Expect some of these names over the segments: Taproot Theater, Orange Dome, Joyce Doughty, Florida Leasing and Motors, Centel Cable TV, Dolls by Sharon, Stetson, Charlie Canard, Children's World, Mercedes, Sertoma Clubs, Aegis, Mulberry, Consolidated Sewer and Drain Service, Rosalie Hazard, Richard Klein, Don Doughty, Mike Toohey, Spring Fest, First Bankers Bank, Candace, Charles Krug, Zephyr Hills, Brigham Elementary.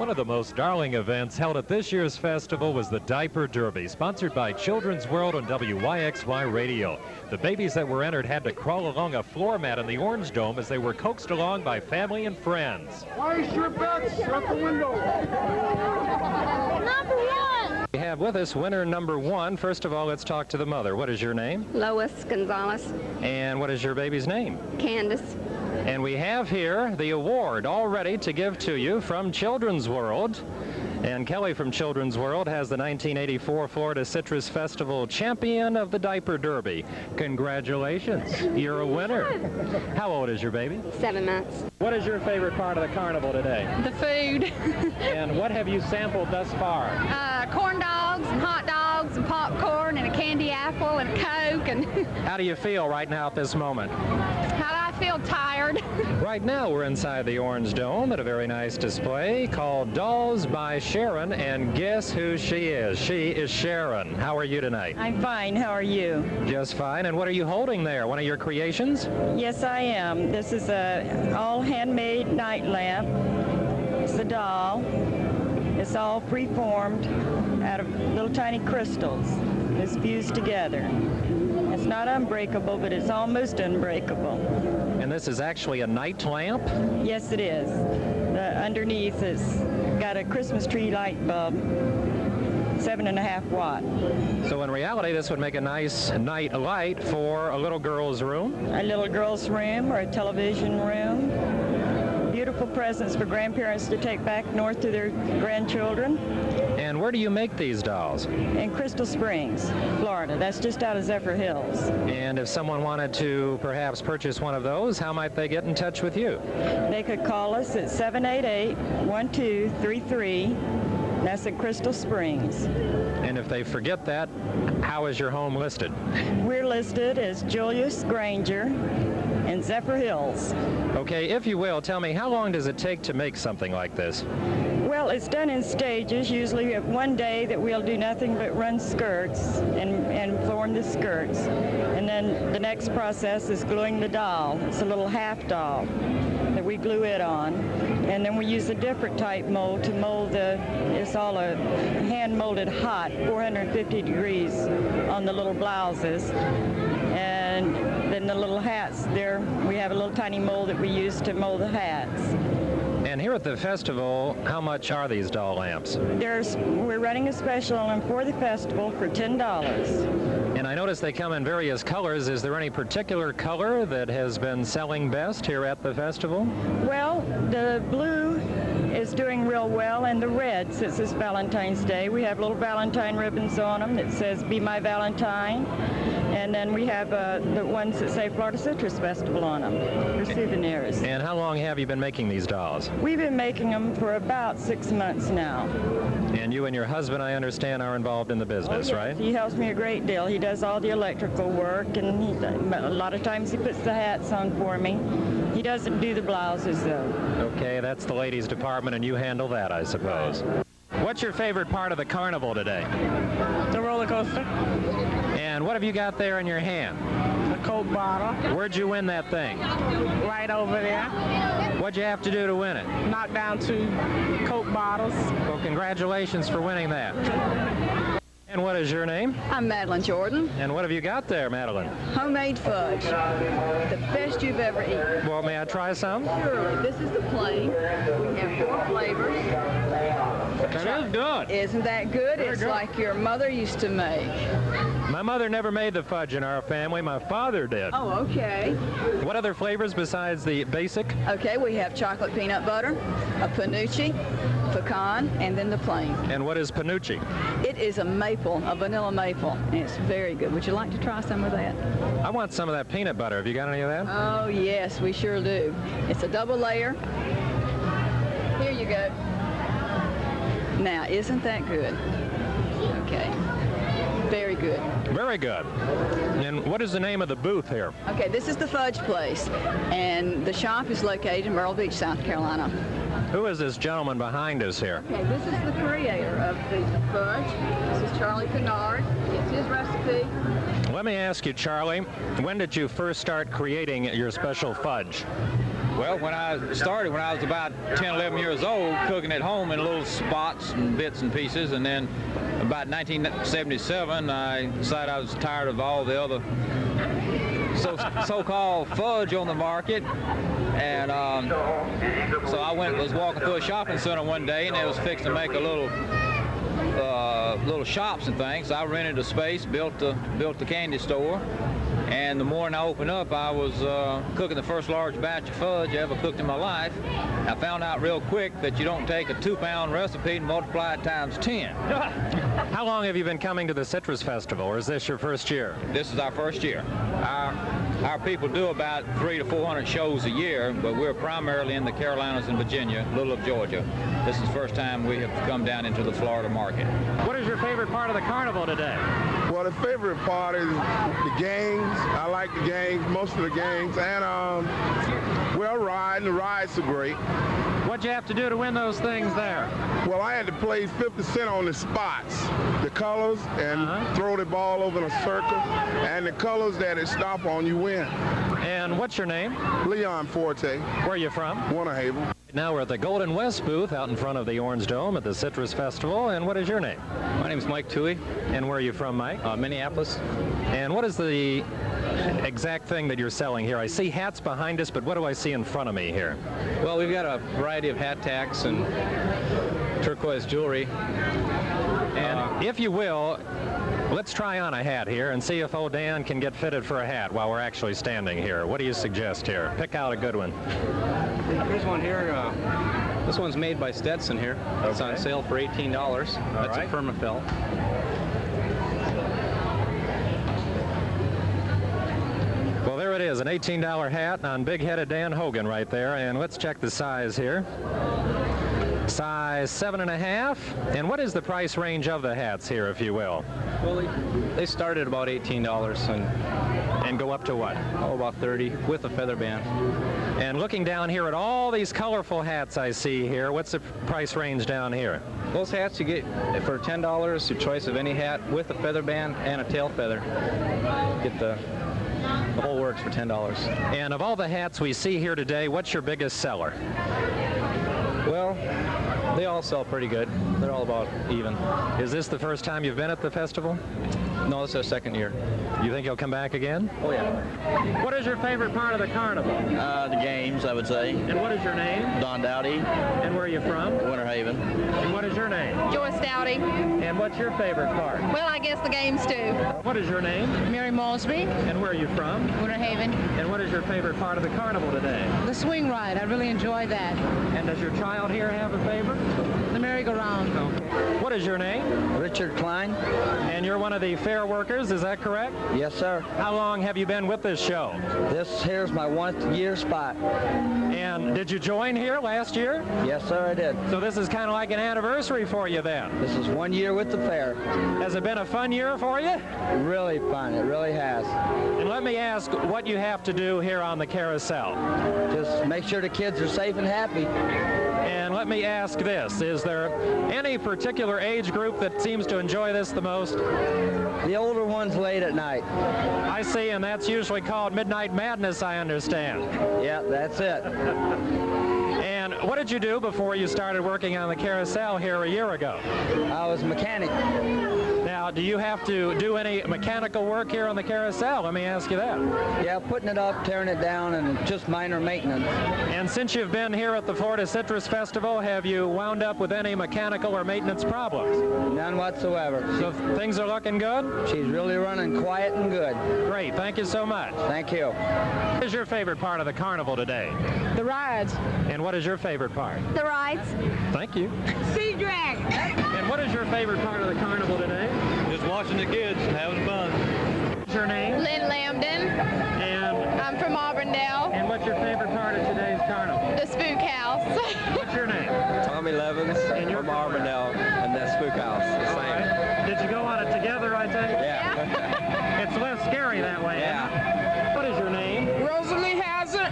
One of the most darling events held at this year's festival was the Diaper Derby, sponsored by Children's World on WYXY Radio. The babies that were entered had to crawl along a floor mat in the Orange Dome as they were coaxed along by family and friends. Place your bets at the window. Number one! We have with us winner number one. First of all, let's talk to the mother. What is your name? Lois Gonzalez. And what is your baby's name? Candace. And we have here the award all ready to give to you from Children's World. And Kelly from Children's World has the 1984 Florida Citrus Festival champion of the Diaper Derby. Congratulations, you're a winner. How old is your baby? 7 months. What is your favorite part of the carnival today? The food. And what have you sampled thus far? Corn dogs and hot dogs and popcorn and a candy apple and a Coke. And how do you feel right now at this moment? I feel tired. Right now we're inside the Orange Dome at a very nice display called Dolls by Sharon, and guess who she is? She is Sharon. How are you tonight? I'm fine. How are you? Just fine. And what are you holding there? One of your creations? Yes, I am. This is a all handmade night lamp. It's a doll. It's all preformed out of little tiny crystals. It's fused together. It's not unbreakable, but it's almost unbreakable. And this is actually a night lamp? Yes, it is. Underneath it's got a Christmas tree light bulb, 7.5 watt. So in reality, this would make a nice night light for a little girl's room? A little girl's room or a television room. Beautiful presents for grandparents to take back north to their grandchildren. And where do you make these dolls? In Crystal Springs, Florida. That's just out of Zephyr Hills. And if someone wanted to perhaps purchase one of those, how might they get in touch with you? They could call us at 788-1233. That's in Crystal Springs. And if they forget that, how is your home listed? We're listed as Julius Granger in Zephyr Hills. Okay, if you will, tell me, how long does it take to make something like this? Well, it's done in stages. Usually we have one day that we'll do nothing but run skirts and form the skirts. And then the next process is gluing the doll. It's a little half doll that we glue it on. And then we use a different type mold to mold the, it's all a hand-molded hot, 450 degrees on the little blouses. And then the little hats there, we have a little tiny mold that we use to mold the hats. And here at the festival, how much are these doll lamps? We're running a special on them for the festival for $10. And I notice they come in various colors. Is there any particular color that has been selling best here at the festival? Well, the blue is doing real well, and the red, since it's Valentine's Day. We have little Valentine ribbons on them that says, "Be My Valentine." And then we have the ones that say Florida Citrus Festival on them for souvenirs. And how long have you been making these dolls? We've been making them for about 6 months now. And you and your husband, I understand, are involved in the business, oh, yes. Right? He helps me a great deal. He does all the electrical work, and a lot of times he puts the hats on for me. He doesn't do the blouses, though. Okay, that's the ladies' department, and you handle that, I suppose. What's your favorite part of the carnival today? The roller coaster. And what have you got there in your hand? A Coke bottle. Where'd you win that thing? Right over there. What'd you have to do to win it? Knock down 2 Coke bottles. Well, congratulations for winning that. And what is your name? I'm Madeline Jordan. And what have you got there, Madeline? Homemade fudge. The best you've ever eaten. Well, may I try some? Surely. This is the plain. We have 4 flavors. That is good. Isn't that good? It's good. Like your mother used to make. My mother never made the fudge in our family. My father did. Oh, okay. What other flavors besides the basic? Okay, we have chocolate peanut butter, a panucci, pecan, and then the plain. And what is panucci? It is a maple, a vanilla maple, and it's very good. Would you like to try some of that? I want some of that peanut butter. Have you got any of that? Oh, yes, we sure do. It's a double layer. Here you go. Now, isn't that good? Okay. Very good. Very good. And what is the name of the booth here? Okay, this is the Fudge Place, and the shop is located in Myrtle Beach, South Carolina. Who is this gentleman behind us here? Okay, this is the creator of the fudge. This is Charlie Canard. It's his recipe. Let me ask you, Charlie, when did you first start creating your special fudge? Well, when I started, when I was about 10, 11 years old, cooking at home in little spots and bits and pieces, and then about 1977, I decided I was tired of all the other so-called fudge on the market, and so I was walking through a shopping center one day, and they was fixing to make a little shops and things. So I rented a space, built the candy store, and the morning I opened up, I was cooking the first large batch of fudge I ever cooked in my life. I found out real quick that you don't take a 2-pound recipe and multiply it times 10. How long have you been coming to the Citrus Festival, or is this your first year? This is our first year. Our people do about 300 to 400 shows a year, but we're primarily in the Carolinas and Virginia, a little of Georgia. This is the first time we have come down into the Florida market. What is your favorite part of the carnival today? Well, the favorite part is the games. I like the games, most of the games, and well, the rides are great. What'd you have to do to win those things there? Well, I had to play 50 cent on the spots, the colors, and throw the ball over in a circle, and the colors that it stop on, you win. And what's your name? Leon Forte. Where are you from? Winter Haven. Now we're at the Golden West booth out in front of the Orange Dome at the Citrus Festival. And what is your name? My name is Mike Toohey. And where are you from, Mike? Minneapolis. And what is the exact thing that you're selling here? I see hats behind us, but what do I see in front of me here? Well, we've got a variety of hat tacks and turquoise jewelry. And if you will, let's try on a hat here and see if old Dan can get fitted for a hat while we're actually standing here. What do you suggest here? Pick out a good one. Here's one here. This one's made by Stetson here. It's on sale for $18. That's a permafell. Well, there it is, an $18 hat on big-headed Dan Hogan right there. And let's check the size here. Size 7.5. And what is the price range of the hats here, if you will? Well, they start at about $18 and go up to what? Oh, about 30 with a feather band. And looking down here at all these colorful hats I see here, what's the price range down here? Those hats you get for $10, your choice of any hat with a feather band and a tail feather. Get the whole works for $10. And of all the hats we see here today, what's your biggest seller? Well, they all sell pretty good. They're all about even. Is this the first time you've been at the festival? No, this is our second year. You think you'll come back again? Oh, yeah. What is your favorite part of the carnival? The games, I would say. And what is your name? Don Doughty. And where are you from? Winter Haven. And what is your name? Joyce Doughty. And what's your favorite part? Well, I guess the games, too. What is your name? Mary Malsby. And where are you from? Winter Haven. And what is your favorite part of the carnival today? The swing ride. I really enjoy that. And does your child here have a favorite? The merry-go-round. Okay. What is your name? Richard Klein. And you're one of the fair workers, is that correct? Yes, sir. How long have you been with this show? This here's my 1st year spot. And did you join here last year? Yes, sir, I did. So this is kind of like an anniversary for you then? This is 1 year with the fair. Has it been a fun year for you? Really fun, it really has. And let me ask what you have to do here on the carousel. Just make sure the kids are safe and happy. And let me ask this, is there any particular age group that seems to enjoy this the most? The older ones late at night. I see, and that's usually called Midnight Madness, I understand. Yeah, that's it. And what did you do before you started working on the carousel here a year ago? I was a mechanic. Now, do you have to do any mechanical work here on the carousel? Let me ask you that. Yeah, putting it up, tearing it down, and just minor maintenance. And since you've been here at the Florida Citrus Festival, have you wound up with any mechanical or maintenance problems? None whatsoever. So things are looking good? She's really running quiet and good. Great. Thank you so much. Thank you. What is your favorite part of the carnival today? The rides. And what is your favorite part? The rides. Thank you. Sea dragon. And what is your favorite part of the carnival today? Just watching the kids, having fun. What's your name? Lynn Lambden. And? I'm from Auburndale. And what's your favorite part of today's carnival? The spook house. What's your name? Tommy Levins. And you're from Auburndale. And that spook house. The same. Right. Did you go on it together, I think? Yeah. It's less scary that way. Yeah. What is your name? Rosalie Hazard.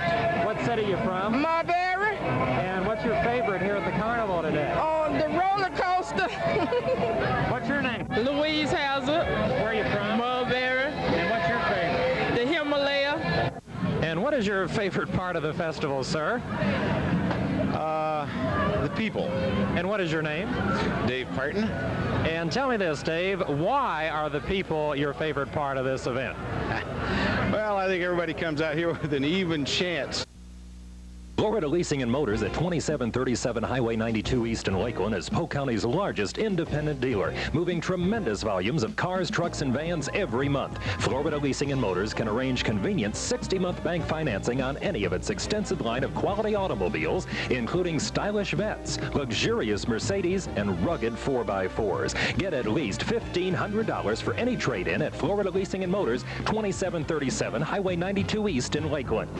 What city are you from? Marbury. And what's your favorite here at the carnival today? On the roller coaster. What's your name? Lois Hazard. Where are you from? Mulberry. And what's your favorite? The Himalaya. And What is your favorite part of the festival, sir? The people. And what is your name? Dave Parton. And tell me this, Dave, why are the people your favorite part of this event? Well, I think everybody comes out here with an even chance. Florida Leasing and Motors at 2737 Highway 92 East in Lakeland is Polk County's largest independent dealer, moving tremendous volumes of cars, trucks, and vans every month. Florida Leasing and Motors can arrange convenient 60-month bank financing on any of its extensive line of quality automobiles, including stylish Vets, luxurious Mercedes, and rugged 4x4s. Get at least $1,500 for any trade-in at Florida Leasing and Motors, 2737 Highway 92 East in Lakeland.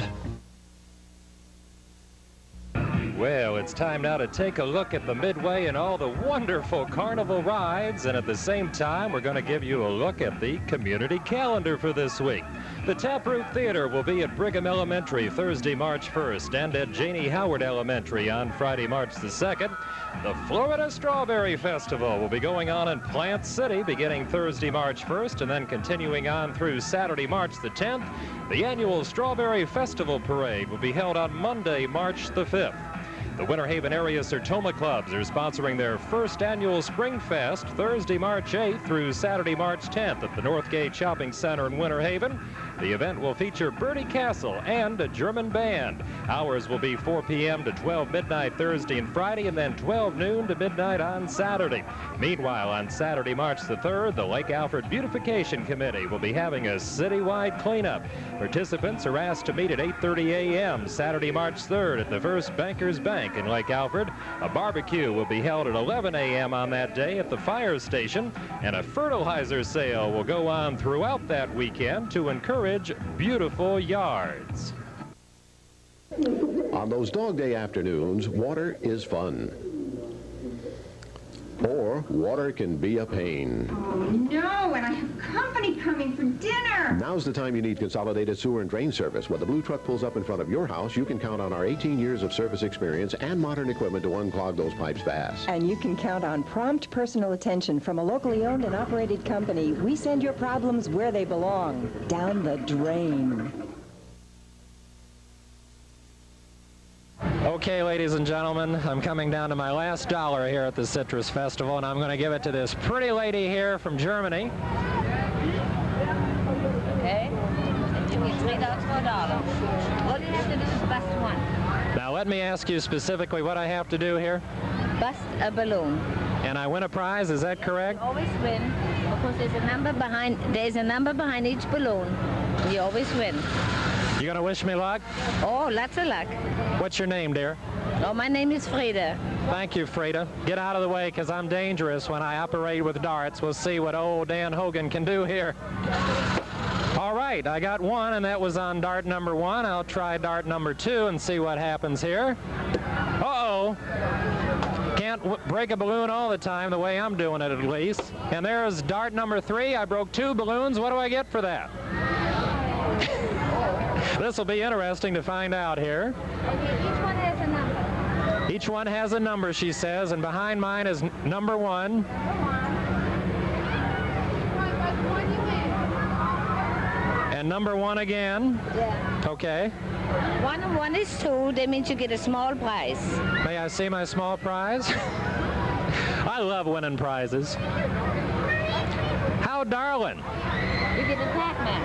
Well, it's time now to take a look at the Midway and all the wonderful carnival rides, and at the same time, we're going to give you a look at the community calendar for this week. The Taproot Theater will be at Brigham Elementary Thursday, March 1st, and at Janie Howard Elementary on Friday, March the 2nd. The Florida Strawberry Festival will be going on in Plant City beginning Thursday, March 1st, and then continuing on through Saturday, March the 10th. The annual Strawberry Festival Parade will be held on Monday, March the 5th. The Winter Haven area Sertoma clubs are sponsoring their first annual Spring Fest Thursday, March 8th through Saturday, March 10th at the Northgate Shopping Center in Winter Haven. The event will feature Birdie Castle and a German band. Hours will be 4 p.m. to 12 midnight Thursday and Friday, and then 12 noon to midnight on Saturday. Meanwhile, on Saturday, March the 3rd, the Lake Alfred Beautification Committee will be having a citywide cleanup. Participants are asked to meet at 8:30 a.m. Saturday, March 3rd at the First Bankers Bank in Lake Alfred. A barbecue will be held at 11 a.m. on that day at the fire station, and a fertilizer sale will go on throughout that weekend to encourage beautiful yards. On those dog day afternoons, water is fun. Or water can be a pain. Oh, no, and I have company coming for dinner. Now's the time you need Consolidated Sewer and Drain Service. When the blue truck pulls up in front of your house, you can count on our 18 years of service experience and modern equipment to unclog those pipes fast. And you can count on prompt personal attention from a locally owned and operated company. We send your problems where they belong, down the drain. Okay, ladies and gentlemen, I'm coming down to my last dollar here at the Citrus Festival, and I'm going to give it to this pretty lady here from Germany. Okay, and you get $3 for a dollar. All you have to do is bust one. Now let me ask you specifically what I have to do here. Bust a balloon. And I win a prize, is that correct? You always win, because there's a number behind each balloon. You always win. You gonna wish me luck? Oh, lots of luck. What's your name, dear? Oh, my name is Frieda. Thank you, Frieda. Get out of the way, because I'm dangerous when I operate with darts. We'll see what old Dan Hogan can do here. All right, I got one, and that was on dart number one. I'll try dart number two and see what happens here. Uh-oh. Can't break a balloon all the time, the way I'm doing it at least. And there's dart number three. I broke two balloons. What do I get for that? This will be interesting to find out here. Okay, each one has a number. Each one has a number, she says, and behind mine is number one. And number one again. Yeah. Okay. One and one is two. That means you get a small prize. May I see my small prize? I love winning prizes. How darling. You get a Pac-Man.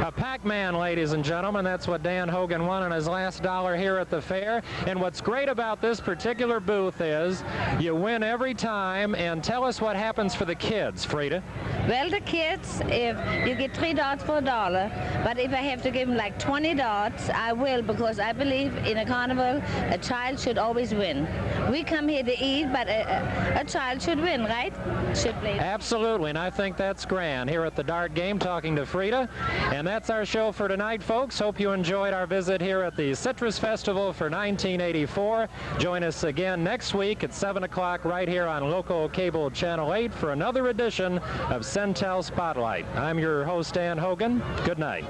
A Pac-Man, ladies and gentlemen. That's what Dan Hogan won on his last dollar here at the fair. And what's great about this particular booth is you win every time. And tell us what happens for the kids, Frieda. Well, the kids, if you get 3 dots for a dollar, but if I have to give them like 20 dots, I will, because I believe in a carnival, a child should always win. We come here to eat, but a child should win, right? Should play. Absolutely, and I think that's grand. Here at the dart game, talking to Frieda. And that's our show for tonight, folks. Hope you enjoyed our visit here at the Citrus Festival for 1984. Join us again next week at 7 o'clock right here on local cable Channel 8 for another edition of CenTel Spotlight. I'm your host, Dan Hogan. Good night.